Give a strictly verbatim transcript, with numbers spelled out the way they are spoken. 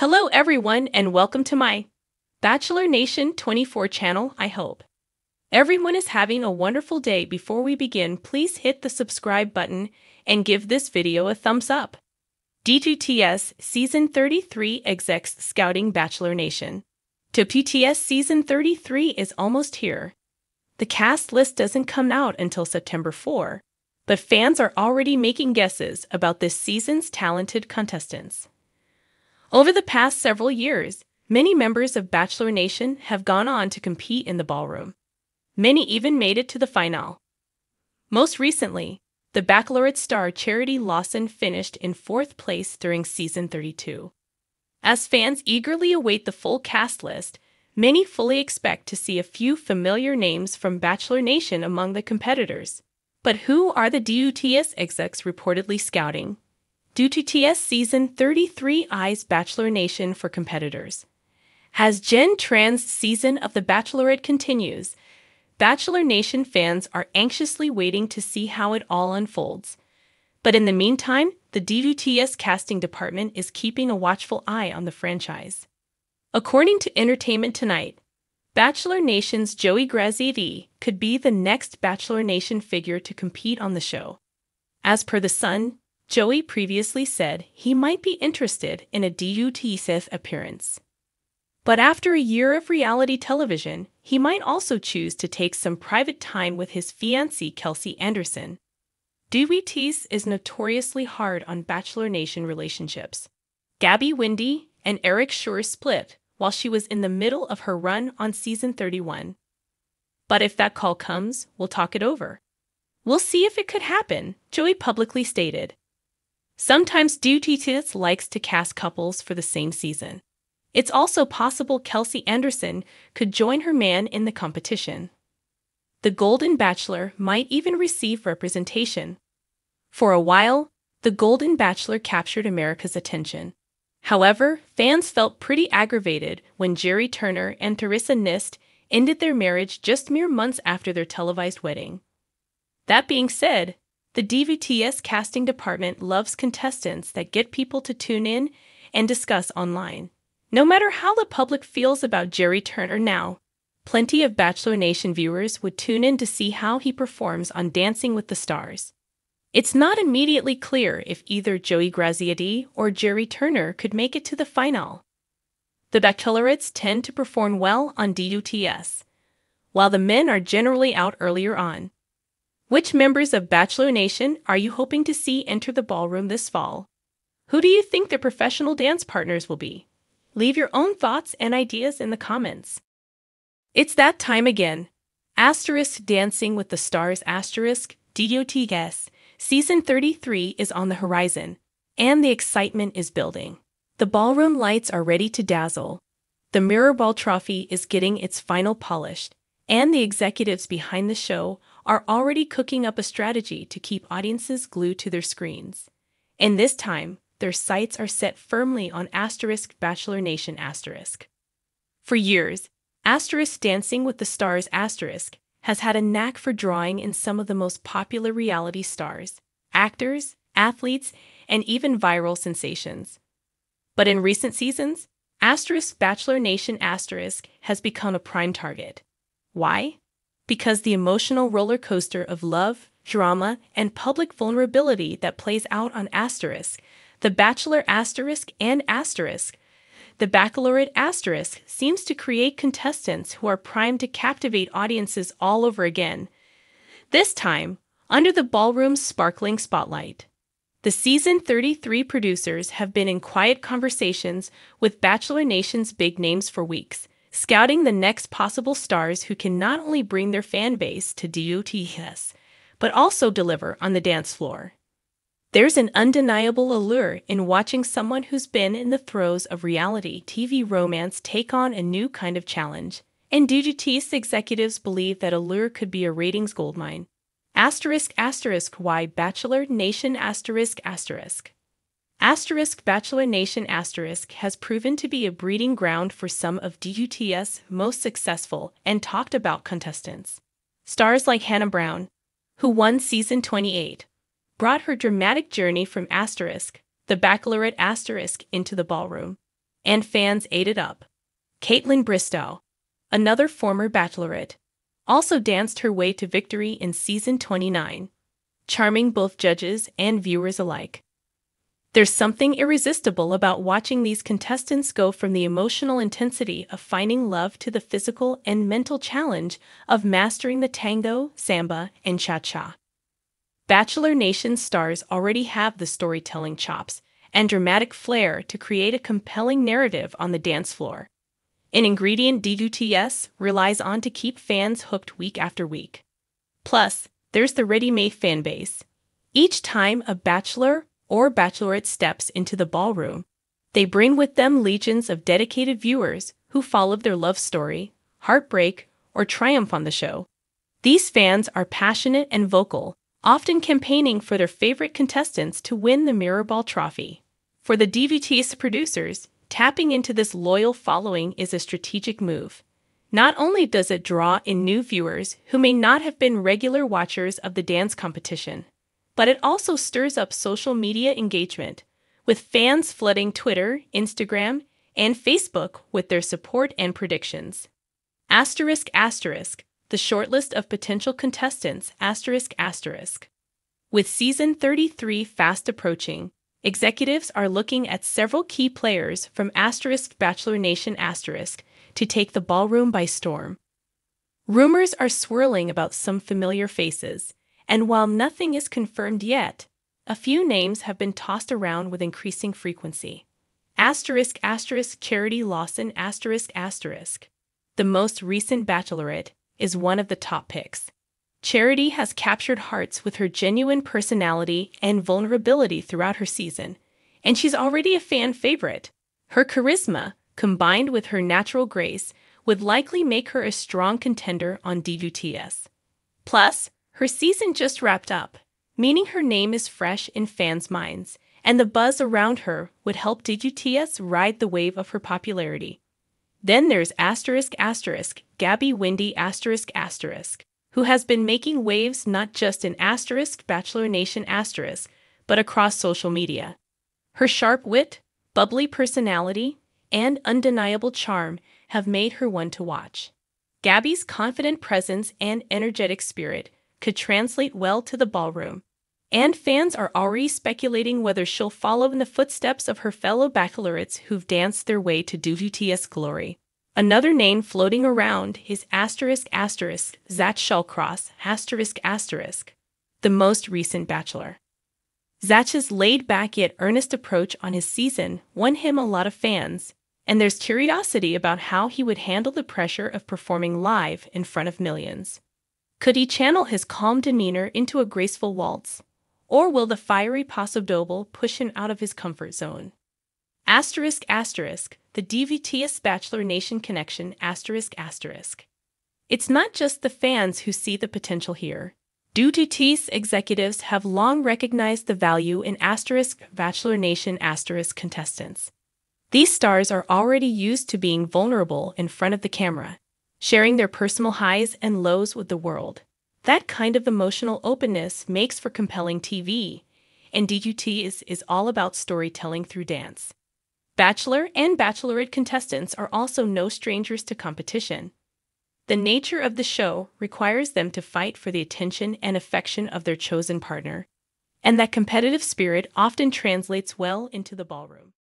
Hello everyone and welcome to my Bachelor Nation twenty-four channel, I hope everyone is having a wonderful day. Before we begin, please hit the subscribe button and give this video a thumbs up. D W T S Season thirty-three Execs Scouting Bachelor Nation. D W T S Season thirty-three is almost here. The cast list doesn't come out until September fourth, but fans are already making guesses about this season's talented contestants. Over the past several years, many members of Bachelor Nation have gone on to compete in the ballroom. Many even made it to the finale. Most recently, the Bachelorette star Charity Lawson finished in fourth place during Season thirty-two. As fans eagerly await the full cast list, many fully expect to see a few familiar names from Bachelor Nation among the competitors. But who are the D W T S execs reportedly scouting? D W T S Season thirty-three eyes Bachelor Nation for competitors. As Jenn Tran's season of The Bachelorette continues, Bachelor Nation fans are anxiously waiting to see how it all unfolds. But in the meantime, the D W T S casting department is keeping a watchful eye on the franchise. According to Entertainment Tonight, Bachelor Nation's Joey Graziadei could be the next Bachelor Nation figure to compete on the show. As per The Sun, Joey previously said he might be interested in a D W T S appearance. But after a year of reality television, he might also choose to take some private time with his fiancée Kelsey Anderson. D W T S is notoriously hard on Bachelor Nation relationships. Gabby Windey and Eric Schur split while she was in the middle of her run on Season thirty-one. But if that call comes, we'll talk it over. We'll see if it could happen, Joey publicly stated. Sometimes D W T S likes to cast couples for the same season. It's also possible Kelsey Anderson could join her man in the competition. The Golden Bachelor might even receive representation. For a while, the Golden Bachelor captured America's attention. However, fans felt pretty aggravated when Gerry Turner and Theresa Nist ended their marriage just mere months after their televised wedding. That being said, the D W T S casting department loves contestants that get people to tune in and discuss online. No matter how the public feels about Gerry Turner now, plenty of Bachelor Nation viewers would tune in to see how he performs on Dancing with the Stars. It's not immediately clear if either Joey Graziadei or Gerry Turner could make it to the final. The bachelorettes tend to perform well on D W T S, while the men are generally out earlier on. Which members of Bachelor Nation are you hoping to see enter the ballroom this fall? Who do you think their professional dance partners will be? Leave your own thoughts and ideas in the comments. It's that time again. Asterisk Dancing with the Stars asterisk D W T S Season thirty-three is on the horizon, and the excitement is building. The ballroom lights are ready to dazzle. The Mirror Ball Trophy is getting its final polish, and the executives behind the show are already cooking up a strategy to keep audiences glued to their screens. And this time, their sights are set firmly on asterisk Bachelor Nation asterisk. For years, asterisk Dancing with the Stars asterisk has had a knack for drawing in some of the most popular reality stars, actors, athletes, and even viral sensations. But in recent seasons, asterisk Bachelor Nation asterisk has become a prime target. Why? Because the emotional roller coaster of love, drama, and public vulnerability that plays out on asterisk, the Bachelor asterisk and asterisk, the Bachelorette asterisk seems to create contestants who are primed to captivate audiences all over again, this time under the ballroom's sparkling spotlight. The Season thirty-three producers have been in quiet conversations with Bachelor Nation's big names for weeks, scouting the next possible stars who can not only bring their fan base to D W T S, but also deliver on the dance floor. There's an undeniable allure in watching someone who's been in the throes of reality T V romance take on a new kind of challenge, and D W T S executives believe that allure could be a ratings goldmine. Asterisk asterisk why Bachelor Nation asterisk asterisk. Asterisk Bachelor Nation asterisk has proven to be a breeding ground for some of D W T S' most successful and talked about contestants. Stars like Hannah Brown, who won Season twenty-eight, brought her dramatic journey from asterisk, the Bachelorette asterisk, into the ballroom. and fans ate it up. Caitlyn Bristow, another former bachelorette, also danced her way to victory in season twenty-nine, charming both judges and viewers alike. There's something irresistible about watching these contestants go from the emotional intensity of finding love to the physical and mental challenge of mastering the tango, samba, and cha-cha. Bachelor Nation stars already have the storytelling chops and dramatic flair to create a compelling narrative on the dance floor, an ingredient D W T S relies on to keep fans hooked week after week. Plus, there's the ready-made fanbase. Each time a bachelor or bachelorette steps into the ballroom, they bring with them legions of dedicated viewers who followed their love story, heartbreak, or triumph on the show. These fans are passionate and vocal, often campaigning for their favorite contestants to win the Mirror Ball Trophy. For the D W T S producers, tapping into this loyal following is a strategic move. Not only does it draw in new viewers who may not have been regular watchers of the dance competition, but it also stirs up social media engagement, with fans flooding Twitter, Instagram, and Facebook with their support and predictions. Asterisk asterisk, the shortlist of potential contestants asterisk asterisk. With season thirty-three fast approaching, executives are looking at several key players from asterisk Bachelor Nation asterisk to take the ballroom by storm. Rumors are swirling about some familiar faces, and while nothing is confirmed yet, a few names have been tossed around with increasing frequency. Asterisk asterisk Charity Lawson asterisk asterisk. The most recent bachelorette is one of the top picks. Charity has captured hearts with her genuine personality and vulnerability throughout her season, and she's already a fan favorite. Her charisma, combined with her natural grace, would likely make her a strong contender on D W T S. Plus, her season just wrapped up, meaning her name is fresh in fans' minds, and the buzz around her would help D W T S ride the wave of her popularity. Then there's asterisk asterisk Gabby Windey asterisk asterisk, who has been making waves not just in asterisk Bachelor Nation asterisk, but across social media. Her sharp wit, bubbly personality, and undeniable charm have made her one to watch. Gabby's confident presence and energetic spirit could translate well to the ballroom, and fans are already speculating whether she'll follow in the footsteps of her fellow bachelorettes who've danced their way to D W T S glory. Another name floating around is asterisk asterisk Zach Shallcross asterisk asterisk, the most recent bachelor. Zach's laid-back yet earnest approach on his season won him a lot of fans, and there's curiosity about how he would handle the pressure of performing live in front of millions. Could he channel his calm demeanor into a graceful waltz, or will the fiery paso doble push him out of his comfort zone? Asterisk asterisk the D W T S Bachelor Nation connection asterisk asterisk. It's not just the fans who see the potential here. D W T S executives have long recognized the value in asterisk Bachelor Nation asterisk contestants. These stars are already used to being vulnerable in front of the camera, sharing their personal highs and lows with the world. That kind of emotional openness makes for compelling T V, and D W T S is all about storytelling through dance. Bachelor and bachelorette contestants are also no strangers to competition. The nature of the show requires them to fight for the attention and affection of their chosen partner, and that competitive spirit often translates well into the ballroom.